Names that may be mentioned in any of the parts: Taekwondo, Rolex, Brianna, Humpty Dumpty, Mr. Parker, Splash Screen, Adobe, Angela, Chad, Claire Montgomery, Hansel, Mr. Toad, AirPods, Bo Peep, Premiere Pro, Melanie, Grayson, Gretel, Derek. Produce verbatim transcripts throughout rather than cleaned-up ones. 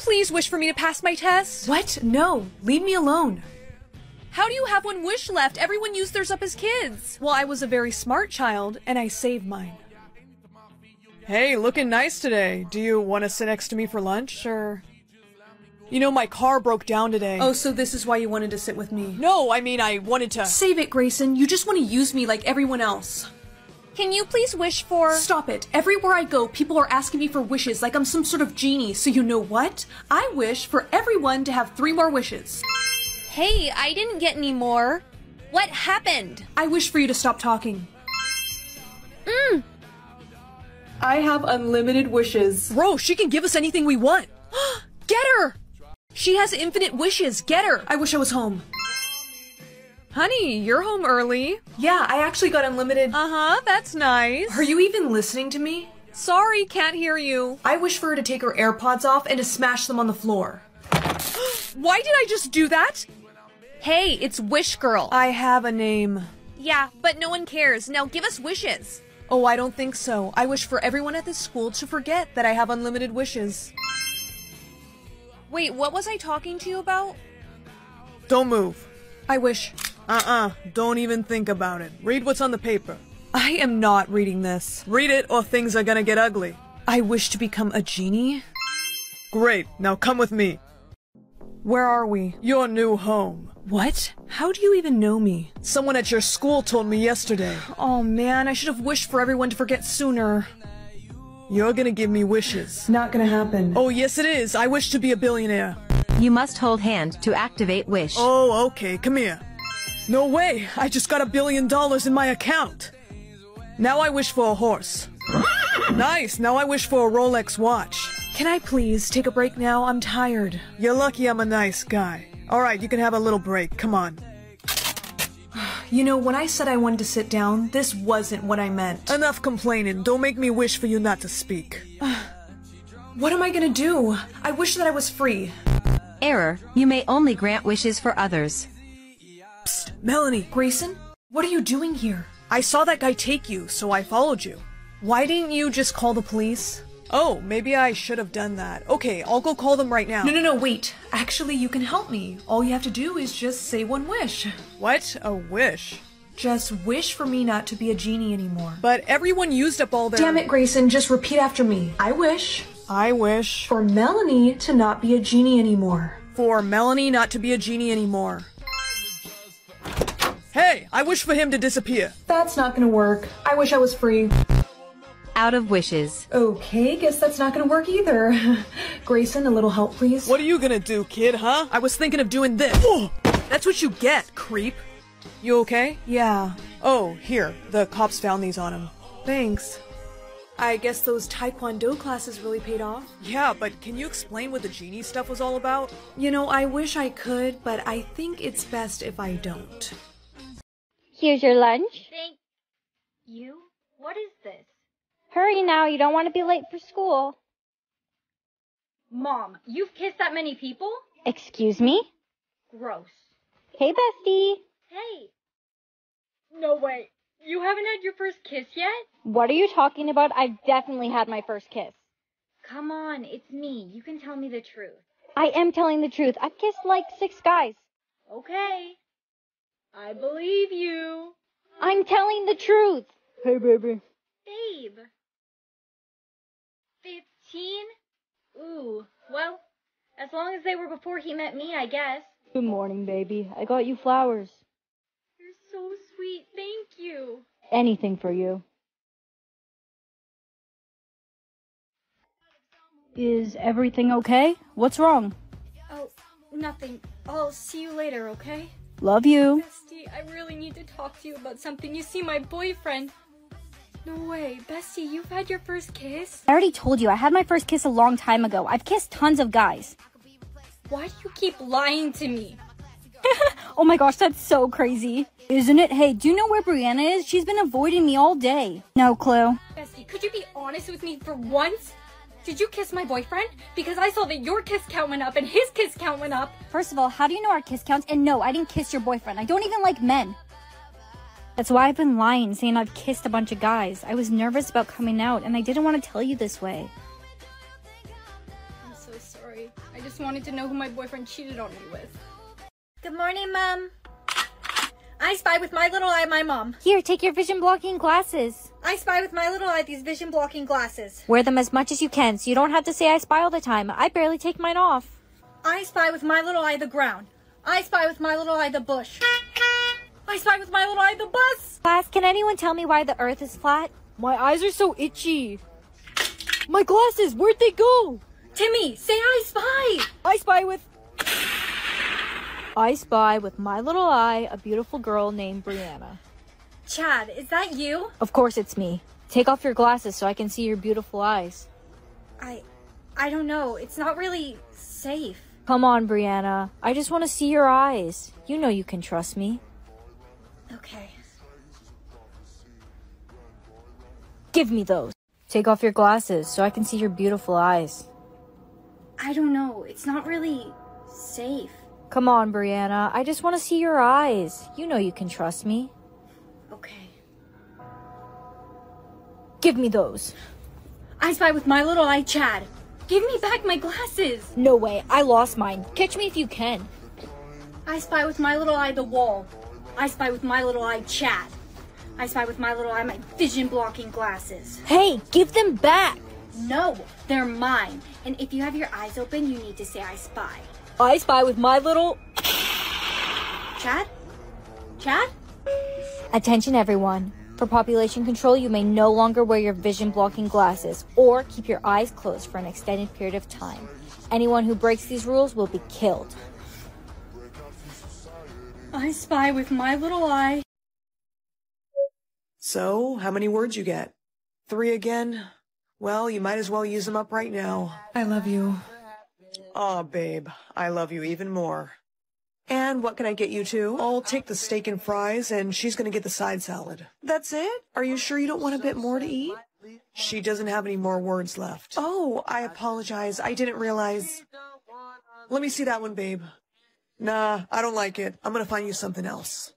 Please wish for me to pass my test. What? No, leave me alone. How do you have one wish left? Everyone used theirs up as kids. Well, I was a very smart child, and I saved mine. Hey, looking nice today. Do you want to sit next to me for lunch, or...? You know, my car broke down today. Oh, so this is why you wanted to sit with me? No, I mean, I wanted to... Save it, Grayson. You just want to use me like everyone else. Can you please wish for... Stop it. Everywhere I go, people are asking me for wishes like I'm some sort of genie. So you know what? I wish for everyone to have three more wishes. Hey, I didn't get any more. What happened? I wish for you to stop talking. Mm. I have unlimited wishes. Bro, she can give us anything we want. Get her! She has infinite wishes. Get her! I wish I was home. Honey, you're home early. Yeah, I actually got unlimited. Uh-huh, that's nice. Are you even listening to me? Sorry, can't hear you. I wish for her to take her AirPods off and to smash them on the floor. Why did I just do that? Hey, it's Wish Girl. I have a name. Yeah, but no one cares. Now give us wishes. Oh, I don't think so. I wish for everyone at this school to forget that I have unlimited wishes. Wait, what was I talking to you about? Don't move. I wish. Uh-uh. Don't even think about it. Read what's on the paper. I am not reading this. Read it or things are gonna get ugly. I wish to become a genie. Great. Now come with me. Where are we? Your new home. What? How do you even know me? Someone at your school told me yesterday. Oh man, I should have wished for everyone to forget sooner. You're gonna give me wishes. Not gonna happen. Oh yes it is. I wish to be a billionaire. You must hold hand to activate wish. Oh, okay. Come here. No way. I just got a billion dollars in my account. Now I wish for a horse. Nice. Now I wish for a Rolex watch. Can I please take a break now? I'm tired. You're lucky I'm a nice guy. All right, you can have a little break. Come on. You know, when I said I wanted to sit down, this wasn't what I meant. Enough complaining. Don't make me wish for you not to speak. What am I gonna do? I wish that I was free. Error. You may only grant wishes for others. Psst, Melanie. Grayson, what are you doing here? I saw that guy take you, so I followed you. Why didn't you just call the police? Oh, maybe I should have done that. Okay, I'll go call them right now. No, no, no, wait. Actually, you can help me. All you have to do is just say one wish. What? A wish? Just wish for me not to be a genie anymore. But everyone used up all their- Damn it, Grayson. Just repeat after me. I wish. I wish. For Melanie to not be a genie anymore. For Melanie not to be a genie anymore. Hey, I wish for him to disappear. That's not gonna work. I wish I was free. Out of wishes. Okay, guess that's not gonna work either. Grayson, a little help, please. What are you gonna do, kid, huh? I was thinking of doing this. Oh, that's what you get, creep. You okay? Yeah. Oh, here. The cops found these on him. Thanks. I guess those Taekwondo classes really paid off. Yeah, but can you explain what the genie stuff was all about? You know, I wish I could, but I think it's best if I don't. Here's your lunch. Thank you? What is this? Hurry now, you don't want to be late for school. Mom, you've kissed that many people? Excuse me? Gross. Hey, bestie. Hey. No way. You haven't had your first kiss yet? What are you talking about? I've definitely had my first kiss. Come on, it's me. You can tell me the truth. I am telling the truth. I've kissed like six guys. Okay. I believe you. I'm telling the truth. Hey, baby. Babe. Fifteen? Ooh, well, as long as they were before he met me, I guess. Good morning, baby. I got you flowers. You're so sweet. Thank you. Anything for you. Is everything okay? What's wrong? Oh, nothing. I'll see you later, okay? Love you. Bestie, I really need to talk to you about something. You see, my boyfriend... No way. Bestie, you've had your first kiss? I already told you. I had my first kiss a long time ago. I've kissed tons of guys. Why do you keep lying to me? Oh my gosh, that's so crazy. Isn't it? Hey, do you know where Brianna is? She's been avoiding me all day. No clue. Bestie, could you be honest with me for once? Did you kiss my boyfriend? Because I saw that your kiss count went up and his kiss count went up. First of all, how do you know our kiss counts? And no, I didn't kiss your boyfriend. I don't even like men. That's why I've been lying, saying I've kissed a bunch of guys. I was nervous about coming out, and I didn't want to tell you this way. I'm so sorry. sorry. I just wanted to know who my boyfriend cheated on me with. Good morning, Mom. I spy with my little eye my mom. Here, take your vision blocking glasses. I spy with my little eye these vision blocking glasses. Wear them as much as you can so you don't have to say I spy all the time. I barely take mine off. I spy with my little eye the ground. I spy with my little eye the bush. I spy with my little eye the bus. Class, can anyone tell me why the earth is flat? My eyes are so itchy. My glasses, where'd they go? Timmy, say I spy. I spy with... I spy with my little eye a beautiful girl named Brianna. Chad, is that you? Of course it's me. Take off your glasses so I can see your beautiful eyes. I... I don't know. It's not really safe. Come on, Brianna. I just want to see your eyes. You know you can trust me. Okay. Give me those. Take off your glasses so I can see your beautiful eyes. I don't know. It's not really safe. Come on, Brianna. I just want to see your eyes. You know you can trust me. Okay. Give me those. I spy with my little eye, Chad. Give me back my glasses. No way. I lost mine. Catch me if you can. I spy with my little eye the wall. I spy with my little eye, Chad. I spy with my little eye my vision-blocking glasses. Hey, give them back. No, they're mine. And if you have your eyes open, you need to say I spy. I spy with my little... Chad? Chad? Attention everyone. For population control, you may no longer wear your vision-blocking glasses or keep your eyes closed for an extended period of time. Anyone who breaks these rules will be killed. I spy with my little eye. So, how many words you get? Three again? Well, you might as well use them up right now. I love you. Aw, oh, babe, I love you even more. And what can I get you to? I'll take the steak and fries, and she's gonna get the side salad. That's it? Are you sure you don't want a bit more to eat? She doesn't have any more words left. Oh, I apologize. I didn't realize. Let me see that one, babe. Nah, I don't like it. I'm gonna find you something else.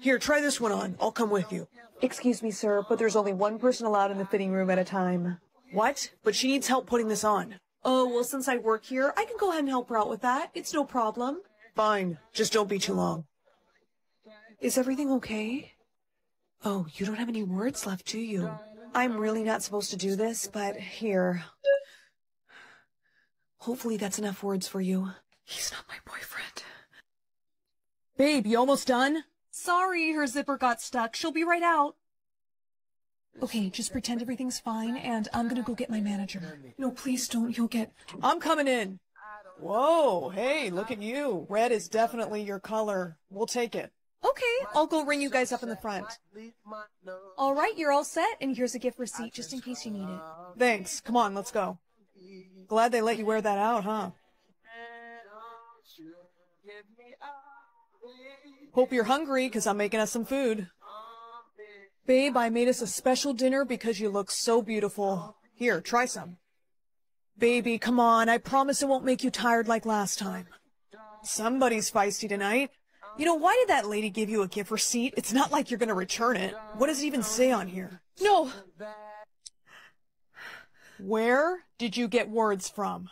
Here, try this one on. I'll come with you. Excuse me, sir, but there's only one person allowed in the fitting room at a time. What? But she needs help putting this on. Oh, well, since I work here, I can go ahead and help her out with that. It's no problem. Fine. Just don't be too long. Is everything okay? Oh, you don't have any words left, do you? I'm really not supposed to do this, but here. Hopefully that's enough words for you. He's not my boyfriend. Babe, you almost done? Sorry, her zipper got stuck. She'll be right out. Okay, just pretend everything's fine, and I'm gonna go get my manager. No, please don't. You'll get... I'm coming in. Whoa, hey, look at you. Red is definitely your color. We'll take it. Okay, I'll go ring you guys up in the front. All right, you're all set, and here's a gift receipt, just in case you need it. Thanks. Come on, let's go. Glad they let you wear that out, huh? Hope you're hungry, because I'm making us some food. Babe, I made us a special dinner because you look so beautiful. Here, try some. Baby, come on. I promise it won't make you tired like last time. Somebody's feisty tonight. You know, why did that lady give you a gift receipt? It's not like you're going to return it. What does it even say on here? No. Where did you get words from?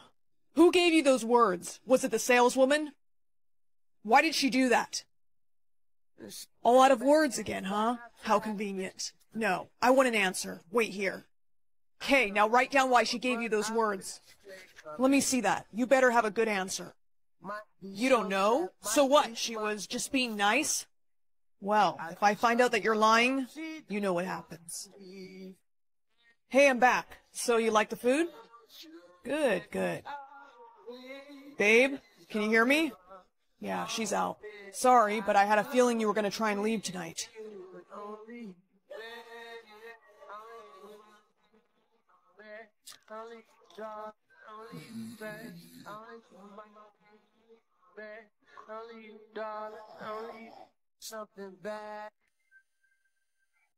Who gave you those words? Was it the saleswoman? Why did she do that? All out of words again, huh? How convenient. No, I want an answer. Wait here. Okay, now write down why she gave you those words. Let me see that. You better have a good answer. You don't know? So what? She was just being nice? Well, if I find out that you're lying, you know what happens. Hey, I'm back. So you like the food? Good, good. Babe, can you hear me? Yeah, she's out. Sorry, but I had a feeling you were going to try and leave tonight.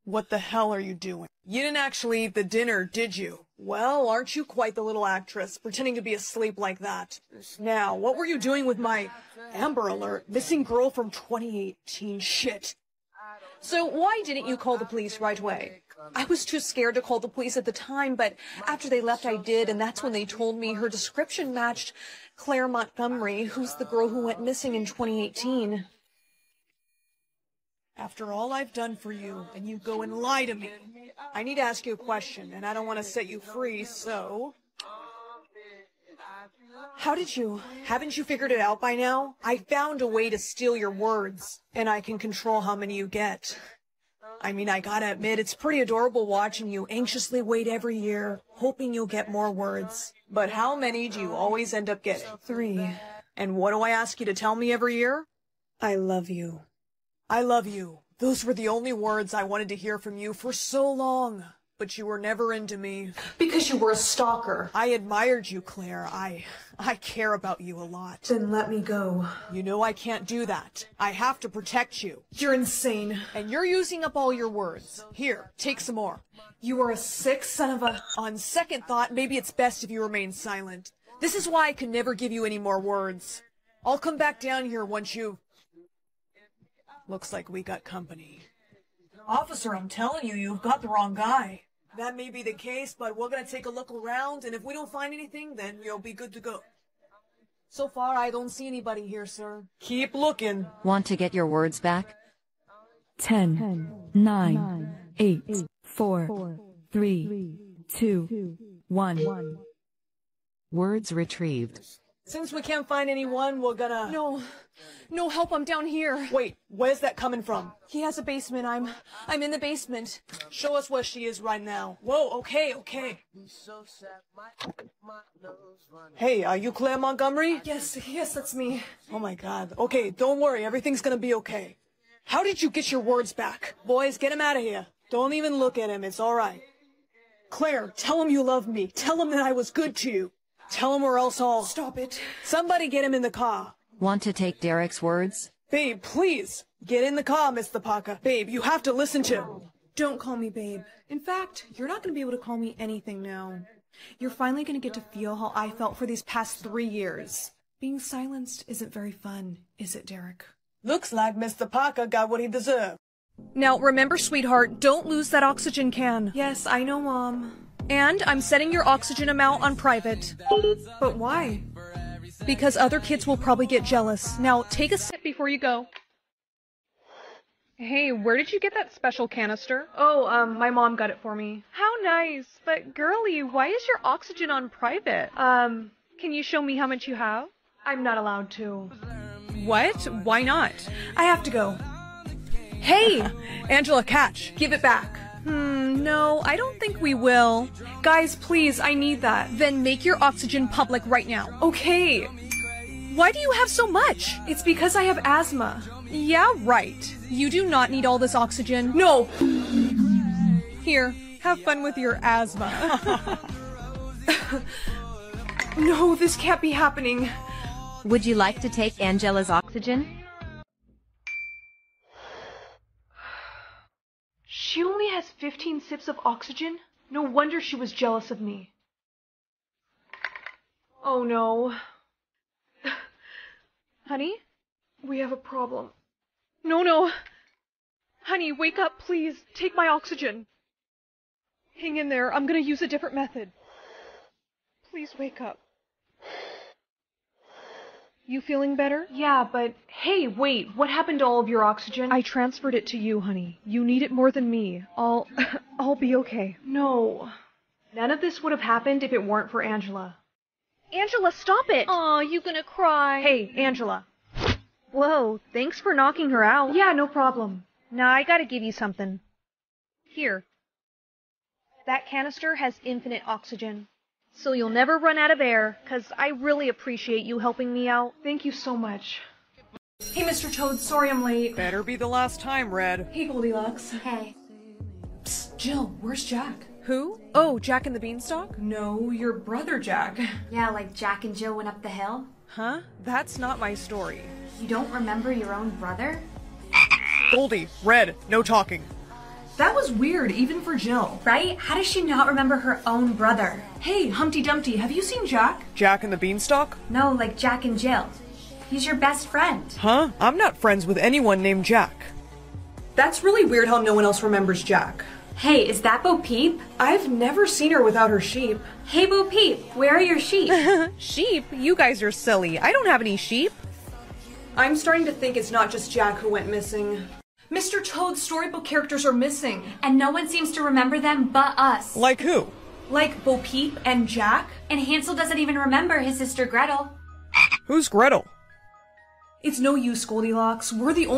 What the hell are you doing? You didn't actually eat the dinner, did you? Well, aren't you quite the little actress, pretending to be asleep like that? Now, what were you doing with my Amber Alert, missing girl from twenty eighteen shit? So why didn't you call the police right away? I was too scared to call the police at the time, but after they left, I did, and that's when they told me her description matched Claire Montgomery, who's the girl who went missing in twenty eighteen. After all I've done for you, and you go and lie to me, I need to ask you a question, and I don't want to set you free, so... How did you? Haven't you figured it out by now? I found a way to steal your words, and I can control how many you get. I mean, I gotta admit, it's pretty adorable watching you anxiously wait every year, hoping you'll get more words. But how many do you always end up getting? Three. And what do I ask you to tell me every year? I love you. I love you. Those were the only words I wanted to hear from you for so long. But you were never into me. Because you were a stalker. I admired you, Claire. I... I care about you a lot. Then let me go. You know I can't do that. I have to protect you. You're insane. And you're using up all your words. Here, take some more. You are a sick son of a... On second thought, maybe it's best if you remain silent. This is why I can never give you any more words. I'll come back down here once you... Looks like we got company. Officer, I'm telling you, you've got the wrong guy. That may be the case, but we're gonna take a look around, and if we don't find anything, then you'll be good to go. So far, I don't see anybody here, sir. Keep looking. Want to get your words back? Ten, Ten nine, nine, eight, eight four, four, three, three two, two, one. one. Words retrieved. Since we can't find anyone, we're gonna... No. No help, I'm down here. Wait, where's that coming from? He has a basement. I'm... I'm in the basement. Show us where she is right now. Whoa, okay, okay. Hey, are you Claire Montgomery? Yes, yes, that's me. Oh my god. Okay, don't worry, everything's gonna be okay. How did you get your words back? Boys, get him out of here. Don't even look at him, it's alright. Claire, tell him you love me. Tell him that I was good to you. Tell him or else I'll... Stop it. Somebody get him in the car. Want to take Derek's words? Babe, please. Get in the car, Mister Parker. Babe, you have to listen to... Don't call me babe. In fact, you're not going to be able to call me anything now. You're finally going to get to feel how I felt for these past three years. Being silenced isn't very fun, is it, Derek? Looks like Mister Parker got what he deserved. Now, remember, sweetheart, don't lose that oxygen can. Yes, I know, Mom. And I'm setting your oxygen amount on private. But why? Because other kids will probably get jealous. Now, take a sip before you go. Hey, where did you get that special canister? Oh, um, my mom got it for me. How nice. But, girlie, why is your oxygen on private? Um, can you show me how much you have? I'm not allowed to. What? Why not? I have to go. Hey! Angela, catch. Give it back. Hmm, no, I don't think we will. Guys, please, I need that. Then make your oxygen public right now. Okay. Why do you have so much? It's because I have asthma. Yeah, right. You do not need all this oxygen. No! Here, have fun with your asthma. No, this can't be happening. Would you like to take Angela's oxygen? She only has fifteen sips of oxygen? No wonder she was jealous of me. Oh no. Honey? We have a problem. No, no. Honey, wake up, please. Take my oxygen. Hang in there. I'm gonna use a different method. Please wake up. You feeling better? Yeah, but hey, wait, what happened to all of your oxygen? I transferred it to you, honey. You need it more than me. I'll... I'll be okay. No. None of this would have happened if it weren't for Angela. Angela, stop it! Aw, you gonna cry. Hey, Angela. Whoa, thanks for knocking her out. Yeah, no problem. Nah, I gotta give you something. Here. That canister has infinite oxygen. So you'll never run out of air, because I really appreciate you helping me out. Thank you so much. Hey, Mister Toad, sorry I'm late. Better be the last time, Red. Hey, Goldilocks. Hey. Psst, Jill, where's Jack? Who? Oh, Jack and the Beanstalk? No, your brother Jack. Yeah, like Jack and Jill went up the hill? Huh? That's not my story. You don't remember your own brother? Goldie, Red, no talking. That was weird, even for Jill. Right? How does she not remember her own brother? Hey, Humpty Dumpty, have you seen Jack? Jack and the Beanstalk? No, like Jack and Jill. He's your best friend. Huh? I'm not friends with anyone named Jack. That's really weird how no one else remembers Jack. Hey, is that Bo Peep? I've never seen her without her sheep. Hey, Bo Peep, where are your sheep? Sheep? You guys are silly. I don't have any sheep. I'm starting to think it's not just Jack who went missing. Mister Toad's storybook characters are missing. And no one seems to remember them but us. Like who? Like Bo Peep and Jack. And Hansel doesn't even remember his sister Gretel. Who's Gretel? It's no use, Goldilocks. We're the only